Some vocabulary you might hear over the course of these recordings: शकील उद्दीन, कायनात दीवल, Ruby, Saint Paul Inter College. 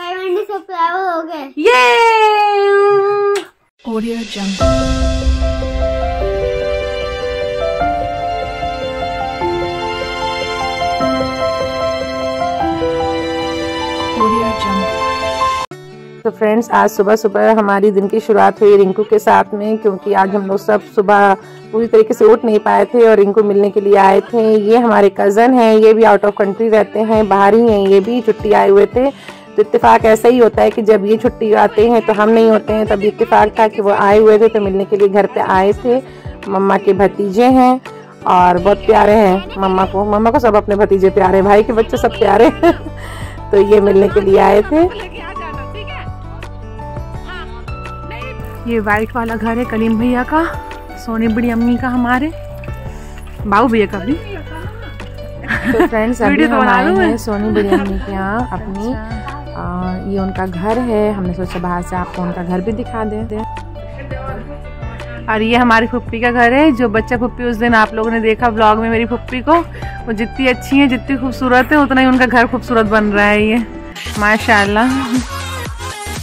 500 subscriber हो गए, ये ऑडियो जंग। तो फ्रेंड्स, आज सुबह सुबह हमारी दिन की शुरुआत हुई रिंकू के साथ में, क्योंकि आज हम लोग सब सुबह पूरी तरीके से उठ नहीं पाए थे और इनको मिलने के लिए आए थे। ये हमारे कज़न हैं, ये भी आउट ऑफ कंट्री रहते हैं, बाहर ही हैं, ये भी छुट्टी आए हुए थे। तो इत्तेफाक ऐसा ही होता है कि जब ये छुट्टी आते हैं तो हम नहीं होते हैं, तब इत्तेफाक था कि वो आए हुए थे तो मिलने के लिए घर पे आए थे। मम्मा के भतीजे हैं और बहुत प्यारे हैं, मम्मा को सब अपने भतीजे प्यारे, भाई के बच्चे सब प्यारे तो ये मिलने के लिए आए थे। ये वाइट वाला घर है कलीम भैया का, सोनी बड़ी अम्मी का, हमारे बाबू भैया का भी। तो फ्रेंड्स, अभी हम आए हैं सोनी बड़ी अम्मी के यहाँ अपनी, ये उनका घर है। हमने सोचा बाहर से आपको उनका घर भी दिखा दें। और ये हमारी फुप्पी का घर है, जो बच्चा फुप्पी उस दिन आप लोगों ने देखा ब्लॉग में मेरी फुप्पी को, वो जितनी अच्छी है, जितनी खूबसूरत है, उतना ही उनका घर खूबसूरत बन रहा है। ये माशाल्लाह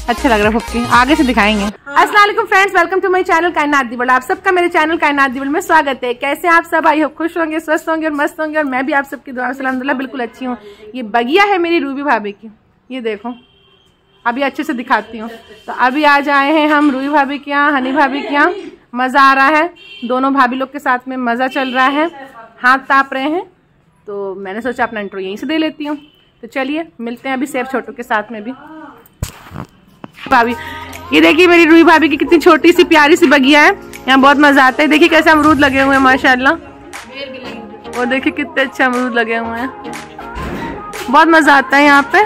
अच्छा लग रहा है फुप्पी, आगे से दिखाएंगे। अस्सलाम वालेकुम friends, welcome to my channel कायनात दीवल। आप सबका मेरे चैनल कायनात दीवल में स्वागत है। कैसे आप सब? आई होप खुश होंगे, स्वस्थ होंगे और मस्त होंगे, और मैं भी आप सबकी दुआ से अल्हम्दुलिल्लाह बिल्कुल अच्छी हूँ। ये बगिया है मेरी रूबी भाभी की, ये देखो, अभी अच्छे से दिखाती हूँ। तो अभी आज आए हैं हम रूबी भाभी के यहाँ, हनी भाभी के यहाँ। मज़ा आ रहा है, दोनों भाभी लोग के साथ में मज़ा चल रहा है, हाथ ताप रहे हैं। तो मैंने सोचा अपना इंट्रो यहीं से दे लेती हूँ। तो चलिए मिलते हैं अभी सेफ छोटू के साथ में भी। भाभी, ये देखिए मेरी रूही भाभी की कितनी छोटी सी प्यारी सी बगिया है, यहाँ बहुत मजा आता है। देखिए कैसे अमरूद लगे हुए हैं माशाल्लाह, और देखिए कितने अच्छे अमरूद लगे हुए हैं, बहुत मजा आता है यहाँ पे।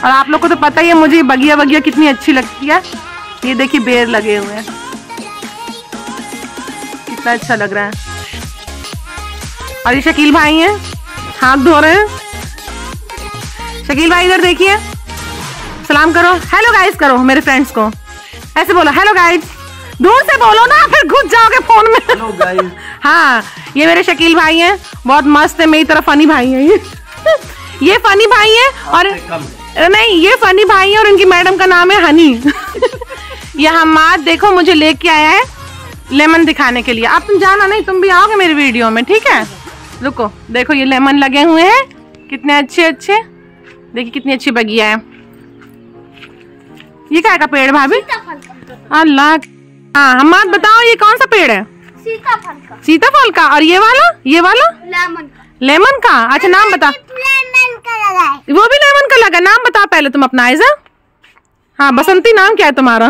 और आप लोग को तो पता ही है मुझे बगिया बगिया कितनी अच्छी लगती है। ये देखिए बेर लगे हुए हैं, कितना अच्छा लग रहा है। और ये शकील भाई है, हाथ धो रहे हैं। शकील भाई इधर देखिए, सलाम करो, हेलो गाइस करो मेरे फ्रेंड्स को, ऐसे बोलो हेलो गाइस, दूर से बोलो ना, फिर घुस जाओगे फोन में। Hello guys. हाँ, ये मेरे शकील भाई हैं, बहुत मस्त है, मेरी तरह फनी भाई हैं ये ये फनी भाई हैं और नहीं, ये फनी भाई हैं और इनकी मैडम का नाम है हनी ये हमाद देखो मुझे लेके आया है लेमन दिखाने के लिए। अब तुम जाना नहीं, तुम भी आओगे मेरी वीडियो में, ठीक है? रुको, देखो ये लेमन लगे हुए हैं कितने अच्छे, देखिए कितनी अच्छी बगिया है। ये क्या का पेड़ भाभी? अल्लाह, हाँ हमाद बताओ ये कौन सा पेड़ है? सीताफल का। सीताफल का। और ये वाला? ये वाला लेमन का। लेमन का, अच्छा नाम बता। लेमन का लगा है। वो भी लेमन का लगा, नाम बता पहले तुम अपना। आयजा, हाँ बसंती, नाम क्या है तुम्हारा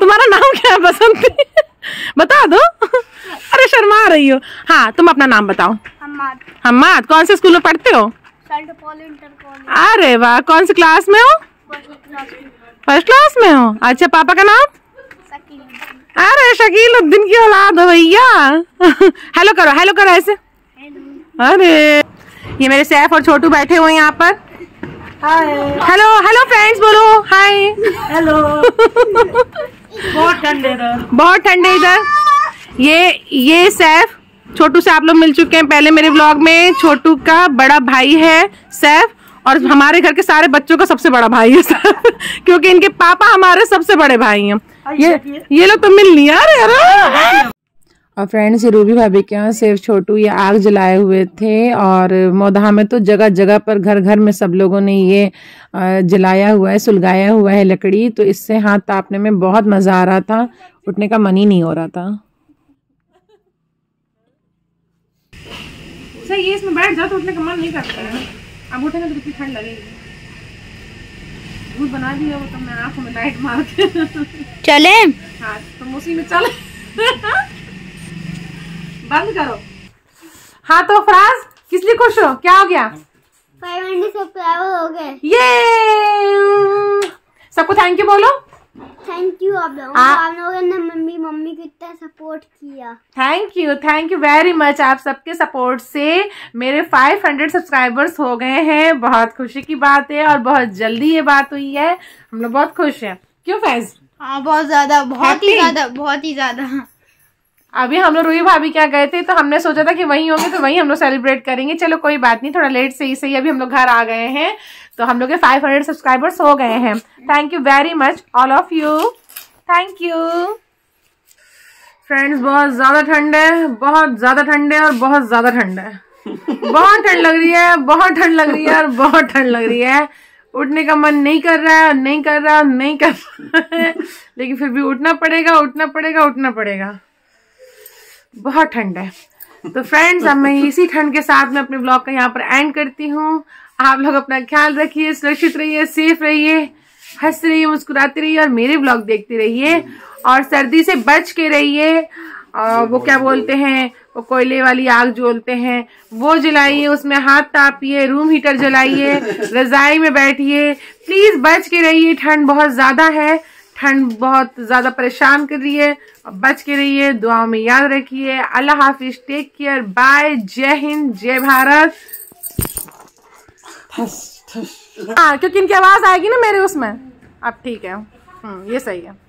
तुम्हारा नाम क्या है बसंती बता दो अरे शर्मा रही हो। हाँ तुम अपना नाम बताओ। हमाद। हमाद कौन से स्कूल में पढ़ते हो? Saint Paul inter college. अरे वाह, कौन सी क्लास में हो? फर्स्ट क्लास में हो। अच्छा, पापा का नाम? शकील। अरे शकील उद्दीन की औलाद हो भैया हेलो करो, हेलो करो ऐसे। अरे ये मेरे सैफ और छोटू बैठे हुए हैं यहाँ पर। हाय, हेलो हेलो फ्रेंड्स बोलो, हाय हेलो बहुत ठंडे इधर, बहुत ठंडे इधर। ये सैफ छोटू से आप लोग मिल चुके हैं पहले मेरे ब्लॉग में। छोटू का बड़ा भाई है सैफ, और हमारे घर के सारे बच्चों का सबसे बड़ा भाई है सर क्योंकि इनके पापा हमारे सबसे बड़े भाई हैं। ये लोग तो मिल नहीं आ रहे। अरे और फ्रेंड्स, ये रूबी भाभी के यहाँ सिर्फ छोटू ये आग जलाए हुए थे, और मोदहा में तो जगह जगह पर, घर घर में सब लोगों ने ये जलाया हुआ है, सुलगाया हुआ है लकड़ी। तो इससे हाथ तापने में बहुत मज़ा आ रहा था, उठने का मन ही नहीं हो रहा था। सही है, इसमें बैठ जाओ तो उठने का मन नहीं करता है। अब उठेंगे तो कितनी ठंड लगेगी, धूप बना दिया वो, तो मैं आंखों में लाइट मार के चले। हाँ तुम उसी में चले बंद करो। हाँ तो फराज, किस लिए खुश हो? क्या हो गया? 500 सब्सक्राइबर हो गए, ये सबको थैंक यू बोलो। थैंक यू आप लोगों, आप लोगों ने मम्मी को इतना सपोर्ट किया। Thank you very much. आप सबके सपोर्ट से मेरे 500 सब्सक्राइबर्स हो गए हैं, बहुत खुशी की बात है, और बहुत जल्दी ये बात हुई है। हम लोग बहुत खुश हैं, क्यों फैज? हाँ बहुत ज्यादा, बहुत ही ज्यादा। अभी हम लोग रूही भाभी क्या गए थे, तो हमने सोचा था कि वहीं होंगे तो वहीं हम लोग सेलिब्रेट करेंगे। चलो कोई बात नहीं, थोड़ा लेट से ही सही, अभी हम लोग घर आ गए हैं। तो हम लोग के 500 सब्सक्राइबर्स हो गए हैं। Thank you very much all of you, thank you friends. बहुत ज़्यादा ठंड है, बहुत ज़्यादा ठंड है और बहुत ज़्यादा ठंड है। बहुत ठंड लग रही है, बहुत ठंड लग रही है और बहुत ठंड लग रही है। उठने का मन नहीं कर रहा है, नहीं कर रहा, नहीं कर रहा है, लेकिन फिर भी उठना पड़ेगा, उठना पड़ेगा, उठना पड़ेगा, बहुत ठंड है। तो फ्रेंड्स अब मैं इसी ठंड के साथ में अपने ब्लॉग का यहाँ पर एंड करती हूँ। आप लोग अपना ख्याल रखिए, सुरक्षित रहिए, सेफ रहिए, हंस रहिए, मुस्कुराते रहिए और मेरे ब्लॉग देखते रहिए और सर्दी से बच के रहिए। वो क्या बोलते हैं, वो कोयले वाली आग जलते हैं वो जलाइए, उसमें हाथ तापिए, रूम हीटर जलाइए, रजाई में बैठिए, प्लीज़ बच के रहिए। ठंड बहुत ज़्यादा है, ठंड बहुत ज़्यादा परेशान कर रही है, बच के रहिए, दुआओं में याद रखिए। अल्लाह हाफिज, टेक केयर, बाय, जय हिंद, जय भारत। हाँ क्योंकि इनकी आवाज़ आएगी ना मेरे उसमें, अब ठीक है, ये सही है।